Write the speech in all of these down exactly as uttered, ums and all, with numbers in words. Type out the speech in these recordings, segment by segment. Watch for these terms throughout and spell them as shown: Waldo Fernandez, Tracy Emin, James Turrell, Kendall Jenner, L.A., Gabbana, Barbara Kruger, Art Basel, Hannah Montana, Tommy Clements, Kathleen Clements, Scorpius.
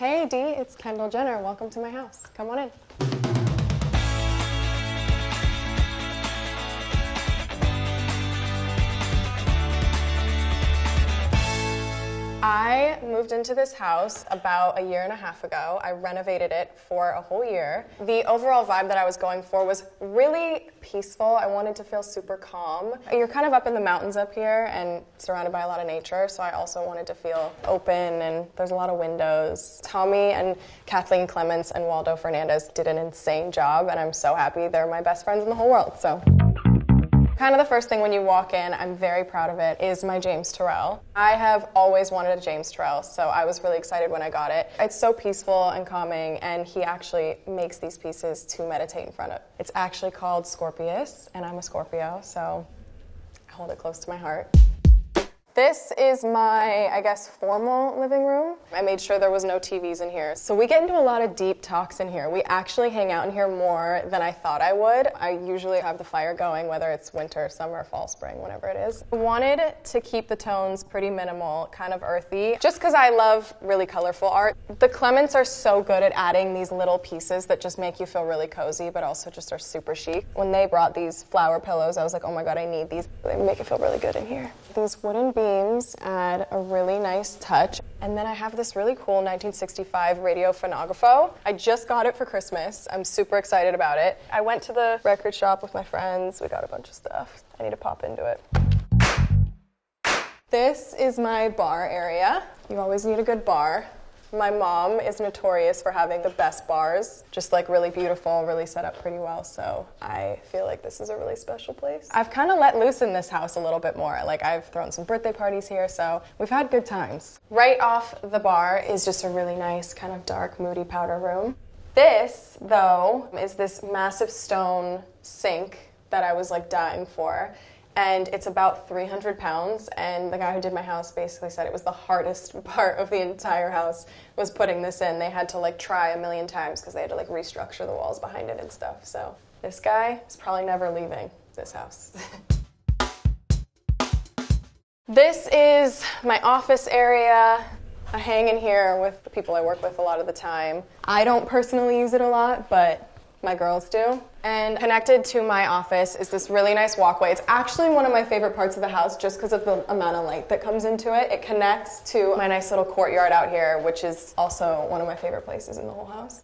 Hey Dee, it's Kendall Jenner. Welcome to my house. Come on in. I moved into this house about a year and a half ago. I renovated it for a whole year. The overall vibe that I was going for was really peaceful. I wanted to feel super calm. You're kind of up in the mountains up here and surrounded by a lot of nature, so I also wanted to feel open and there's a lot of windows. Tommy and Kathleen Clements and Waldo Fernandez did an insane job and I'm so happy. They're my best friends in the whole world, so. Kind of the first thing when you walk in, I'm very proud of it, is my James Turrell. I have always wanted a James Turrell, so I was really excited when I got it. It's so peaceful and calming, and he actually makes these pieces to meditate in front of. It's actually called Scorpius, and I'm a Scorpio, so I hold it close to my heart. This is my, I guess, formal living room. I made sure there was no T Vs in here. So we get into a lot of deep talks in here. We actually hang out in here more than I thought I would. I usually have the fire going, whether it's winter, summer, fall, spring, whatever it is. I wanted to keep the tones pretty minimal, kind of earthy, just because I love really colorful art. The Clements are so good at adding these little pieces that just make you feel really cozy, but also just are super chic. When they brought these flower pillows, I was like, oh my God, I need these. They make it feel really good in here. These wooden beams add a really nice touch. And then I have this really cool nineteen sixty-five radio phonographo. I just got it for Christmas. I'm super excited about it. I went to the record shop with my friends. We got a bunch of stuff. I need to pop into it. This is my bar area. You always need a good bar. My mom is notorious for having the best bars, just like really beautiful, really set up pretty well, so I feel like this is a really special place. I've kind of let loose in this house a little bit more, like I've thrown some birthday parties here, so we've had good times. Right off the bar is just a really nice kind of dark, moody powder room. This, though, is this massive stone sink that I was like dying for. And it's about three hundred pounds, and the guy who did my house basically said it was the hardest part of the entire house was putting this in. They had to like try a million times because they had to like restructure the walls behind it and stuff. So this guy is probably never leaving this house. This is my office area. I hang in here with the people I work with a lot of the time. I don't personally use it a lot, but my girls do. And connected to my office is this really nice walkway. It's actually one of my favorite parts of the house just because of the amount of light that comes into it. It connects to my nice little courtyard out here, which is also one of my favorite places in the whole house.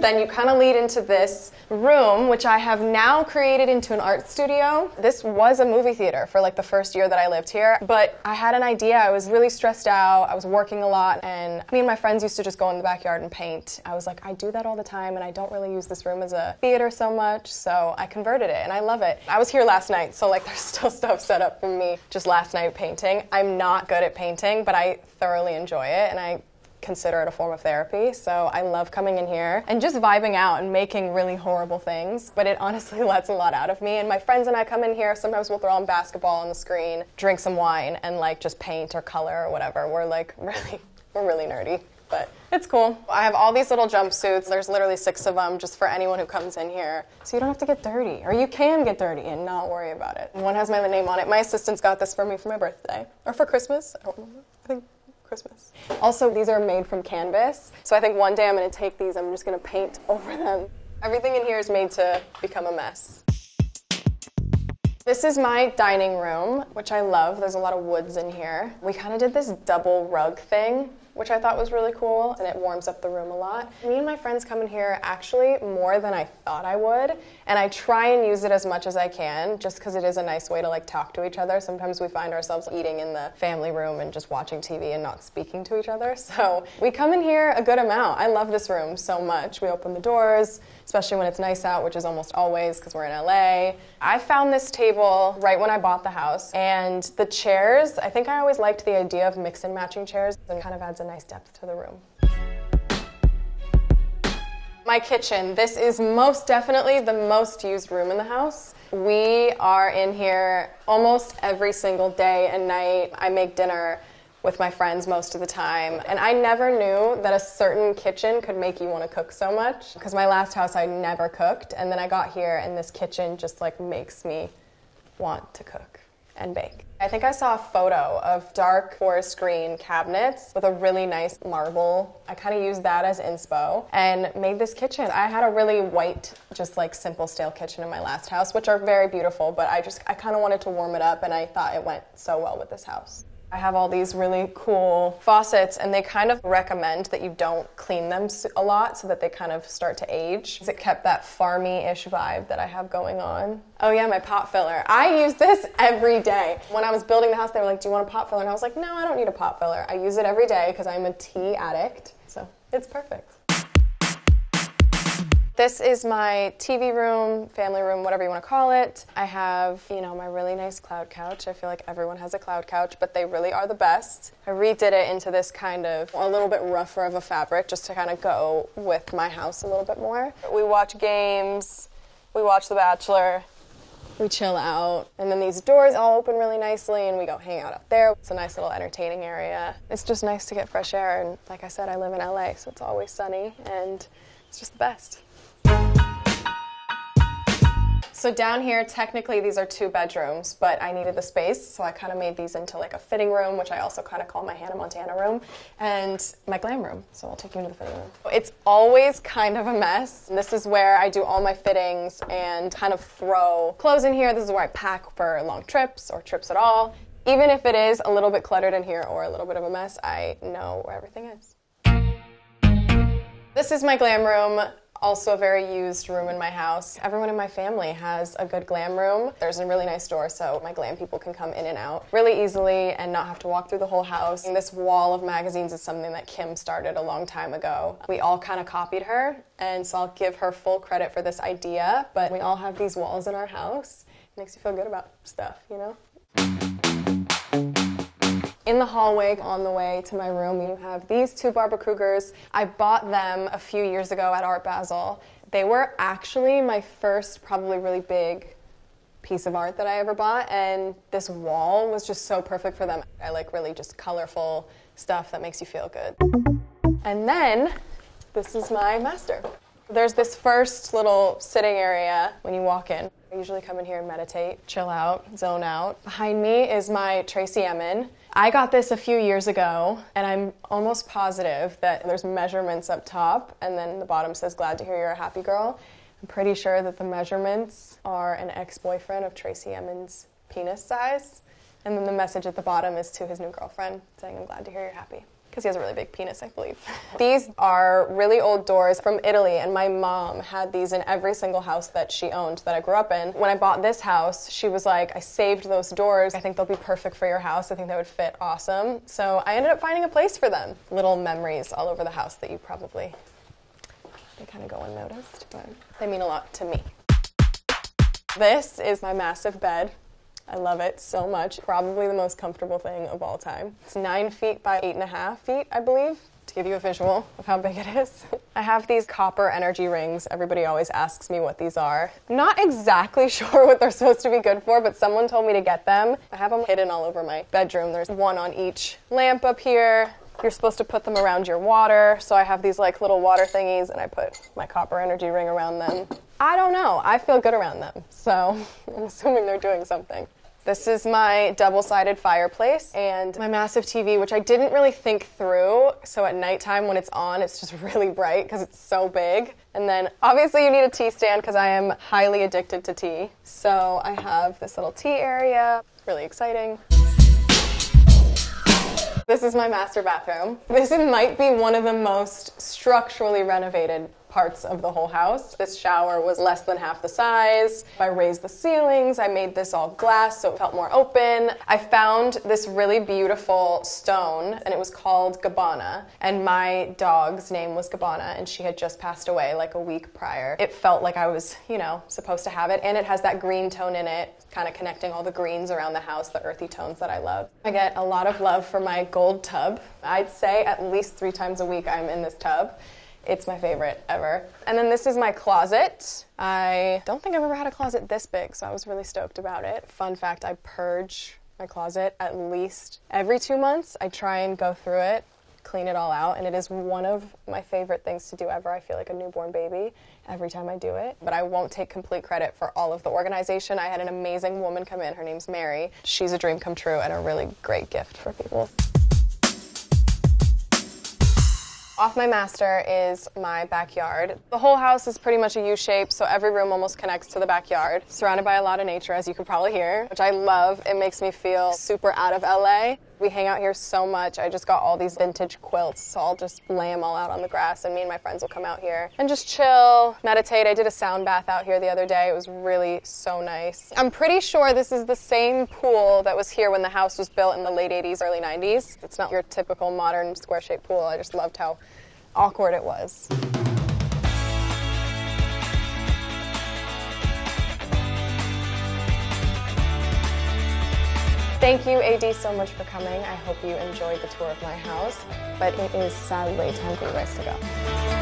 Then you kind of lead into this room, which I have now created into an art studio. This was a movie theater for like the first year that I lived here, but I had an idea. I was really stressed out. I was working a lot, and me and my friends used to just go in the backyard and paint. I was like, I do that all the time, and I don't really use this room as a theater so much, so I converted it, and I love it. I was here last night, so like there's still stuff set up for me just last night painting. I'm not good at painting, but I thoroughly enjoy it, and I consider it a form of therapy, so I love coming in here and just vibing out and making really horrible things, but it honestly lets a lot out of me. And my friends and I come in here, sometimes we'll throw on basketball on the screen, drink some wine, and like just paint or color or whatever. We're like really, we're really nerdy, but it's cool. I have all these little jumpsuits. There's literally six of them just for anyone who comes in here. So you don't have to get dirty, or you can get dirty and not worry about it. One has my name on it. My assistants got this for me for my birthday, or for Christmas, I don't remember, I think. Christmas. Also, these are made from canvas, so I think one day I'm going to take these, I'm just going to paint over them. Everything in here is made to become a mess. This is my dining room, which I love. There's a lot of woods in here. We kind of did this double rug thing, which I thought was really cool, and it warms up the room a lot. Me and my friends come in here actually more than I thought I would, and I try and use it as much as I can, just because it is a nice way to like talk to each other. Sometimes we find ourselves eating in the family room and just watching T V and not speaking to each other, so we come in here a good amount. I love this room so much. We open the doors, especially when it's nice out, which is almost always because we're in L A. I found this table right when I bought the house, and the chairs, I think I always liked the idea of mix and matching chairs, and kind of adds a nice depth to the room. My kitchen. This is most definitely the most used room in the house. We are in here almost every single day and night. I make dinner with my friends most of the time, and I never knew that a certain kitchen could make you want to cook so much, because my last house I never cooked, and then I got here and this kitchen just like makes me want to cook. and bake. I think I saw a photo of dark forest green cabinets with a really nice marble. I kind of used that as inspo and made this kitchen. I had a really white, just like simple stale kitchen in my last house, which are very beautiful, but I just, I kind of wanted to warm it up and I thought it went so well with this house. I have all these really cool faucets, and they kind of recommend that you don't clean them a lot so that they kind of start to age. It kept that farmy-ish vibe that I have going on. Oh yeah, my pot filler. I use this every day. When I was building the house, they were like, do you want a pot filler? And I was like, no, I don't need a pot filler. I use it every day because I'm a tea addict, so it's perfect. This is my T V room, family room, whatever you want to call it. I have, you know, my really nice cloud couch. I feel like everyone has a cloud couch, but they really are the best. I redid it into this kind of a little bit rougher of a fabric just to kind of go with my house a little bit more. We watch games, we watch The Bachelor, we chill out, and then these doors all open really nicely and we go hang out up there. It's a nice little entertaining area. It's just nice to get fresh air, and like I said, I live in L A, so it's always sunny and it's just the best. So down here, technically these are two bedrooms, but I needed the space, so I kind of made these into like a fitting room, which I also kind of call my Hannah Montana room, and my glam room, so I'll take you into the fitting room. It's always kind of a mess. This is where I do all my fittings and kind of throw clothes in here. This is where I pack for long trips or trips at all. Even if it is a little bit cluttered in here or a little bit of a mess, I know where everything is. This is my glam room. Also a very used room in my house. Everyone in my family has a good glam room. There's a really nice door, so my glam people can come in and out really easily and not have to walk through the whole house. And this wall of magazines is something that Kim started a long time ago. We all kind of copied her, and so I'll give her full credit for this idea, but we all have these walls in our house. It makes you feel good about stuff, you know? In the hallway on the way to my room, you have these two Barbara Krugers. I bought them a few years ago at Art Basel. They were actually my first probably really big piece of art that I ever bought, and this wall was just so perfect for them. I like really just colorful stuff that makes you feel good. And then, this is my master. There's this first little sitting area when you walk in. I usually come in here and meditate, chill out, zone out. Behind me is my Tracy Emin. I got this a few years ago, and I'm almost positive that there's measurements up top, and then the bottom says, glad to hear you're a happy girl. I'm pretty sure that the measurements are an ex-boyfriend of Tracy Emin's penis size, and then the message at the bottom is to his new girlfriend, saying, I'm glad to hear you're happy. Because he has a really big penis, I believe. These are really old doors from Italy, and my mom had these in every single house that she owned that I grew up in. When I bought this house, she was like, I saved those doors. I think they'll be perfect for your house. I think they would fit awesome. So I ended up finding a place for them. Little memories all over the house that you probably, they kind of go unnoticed, but they mean a lot to me. This is my massive bed. I love it so much. Probably the most comfortable thing of all time. It's nine feet by eight and a half feet, I believe, to give you a visual of how big it is. I have these copper energy rings. Everybody always asks me what these are. I'm not exactly sure what they're supposed to be good for, but someone told me to get them. I have them hidden all over my bedroom. There's one on each lamp up here. You're supposed to put them around your water, so I have these like little water thingies, and I put my copper energy ring around them. I don't know, I feel good around them, so I'm assuming they're doing something. This is my double-sided fireplace and my massive T V, which I didn't really think through, so at nighttime when it's on, it's just really bright because it's so big. And then obviously you need a tea stand because I am highly addicted to tea. So I have this little tea area, really exciting. This is my master bathroom. This might be one of the most structurally renovated parts of the whole house. This shower was less than half the size. I raised the ceilings. I made this all glass so it felt more open. I found this really beautiful stone, and it was called Gabbana, and my dog's name was Gabbana, and she had just passed away like a week prior. It felt like I was, you know, supposed to have it, and it has that green tone in it, kind of connecting all the greens around the house, the earthy tones that I love. I get a lot of love for my gold tub. I'd say at least three times a week I'm in this tub. It's my favorite ever. And then this is my closet. I don't think I've ever had a closet this big, so I was really stoked about it. Fun fact, I purge my closet at least every two months. I try and go through it, clean it all out, and it is one of my favorite things to do ever. I feel like a newborn baby every time I do it, but I won't take complete credit for all of the organization. I had an amazing woman come in, her name's Mary. She's a dream come true and a really great gift for people. Off my master is my backyard. The whole house is pretty much a U shape, so every room almost connects to the backyard. Surrounded by a lot of nature, as you can probably hear, which I love. It makes me feel super out of L A. We hang out here so much. I just got all these vintage quilts, so I'll just lay them all out on the grass, and me and my friends will come out here and just chill, meditate. I did a sound bath out here the other day. It was really so nice. I'm pretty sure this is the same pool that was here when the house was built in the late eighties, early nineties. It's not your typical modern square-shaped pool. I just loved how awkward it was. Thank you, A D, so much for coming. I hope you enjoyed the tour of my house, but it is sadly time for you guys to go.